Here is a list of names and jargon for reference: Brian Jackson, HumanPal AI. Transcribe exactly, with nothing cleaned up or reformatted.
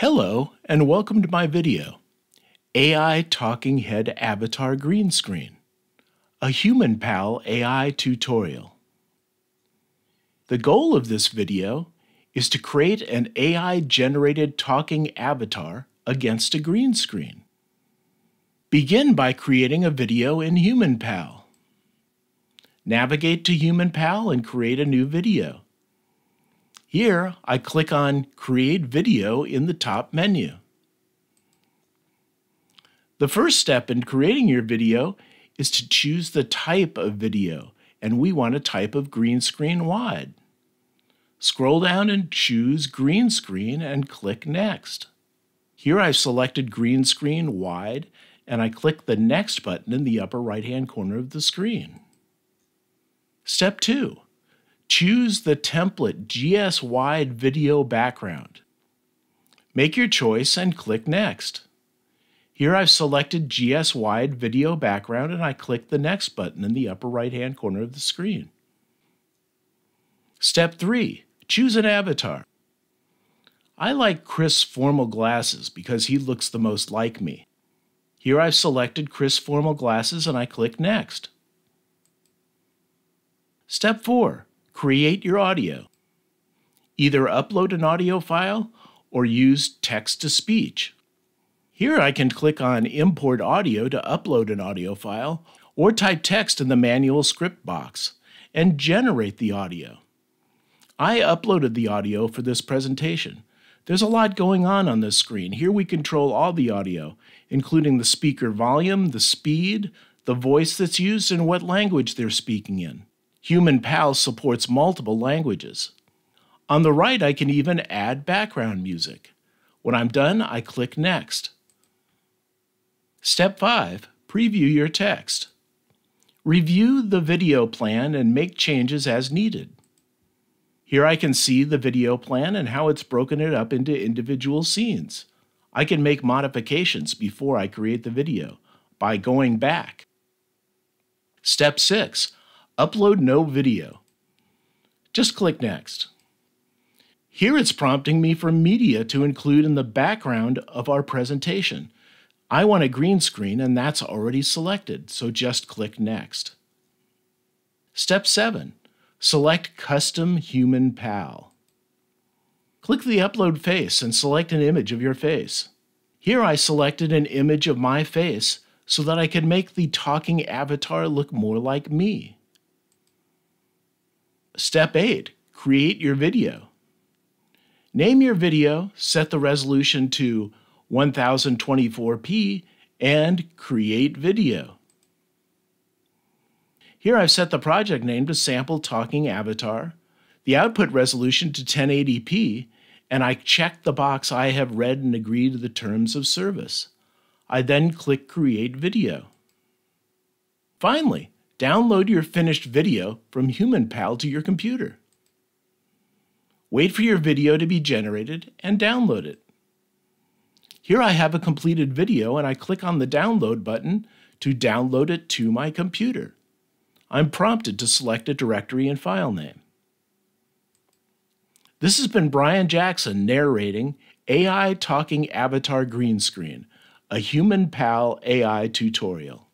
Hello, and welcome to my video, A I Talking Head Avatar Green Screen, a HumanPal A I tutorial. The goal of this video is to create an A I-generated talking avatar against a green screen. Begin by creating a video in HumanPal. Navigate to HumanPal and create a new video. Here, I click on Create Video in the top menu. The first step in creating your video is to choose the type of video, and we want a type of green screen wide. Scroll down and choose Green Screen and click Next. Here I've selected Green Screen Wide, and I click the Next button in the upper right-hand corner of the screen. Step two. Choose the template G S-wide video background. Make your choice and click Next. Here I've selected G S-wide video background and I click the Next button in the upper right-hand corner of the screen. Step three. Choose an avatar. I like Chris' formal glasses because he looks the most like me. Here I've selected Chris' formal glasses and I click Next. Step four. Create your audio. Either upload an audio file or use text-to-speech. Here I can click on Import Audio to upload an audio file or type text in the manual script box and generate the audio. I uploaded the audio for this presentation. There's a lot going on on this screen. Here we control all the audio, including the speaker volume, the speed, the voice that's used, and what language they're speaking in. HumanPal supports multiple languages. On the right, I can even add background music. When I'm done, I click Next. Step five. Preview your text. Review the video plan and make changes as needed. Here I can see the video plan and how it's broken it up into individual scenes. I can make modifications before I create the video by going back. Step six. Upload no video. Just click Next. Here it's prompting me for media to include in the background of our presentation. I want a green screen and that's already selected, so just click Next. Step seven. Select Custom HumanPal. Click the Upload Face and select an image of your face. Here I selected an image of my face so that I could make the talking avatar look more like me. Step eight. Create your video. Name your video, set the resolution to one thousand twenty-four p, and create video. Here I've set the project name to Sample Talking Avatar, the output resolution to ten eighty p, and I check the box I have read and agree to the terms of service. I then click Create Video. Finally, download your finished video from HumanPal to your computer. Wait for your video to be generated and download it. Here I have a completed video and I click on the Download button to download it to my computer. I'm prompted to select a directory and file name. This has been Brian Jackson narrating A I Talking Avatar Green Screen, a HumanPal A I tutorial.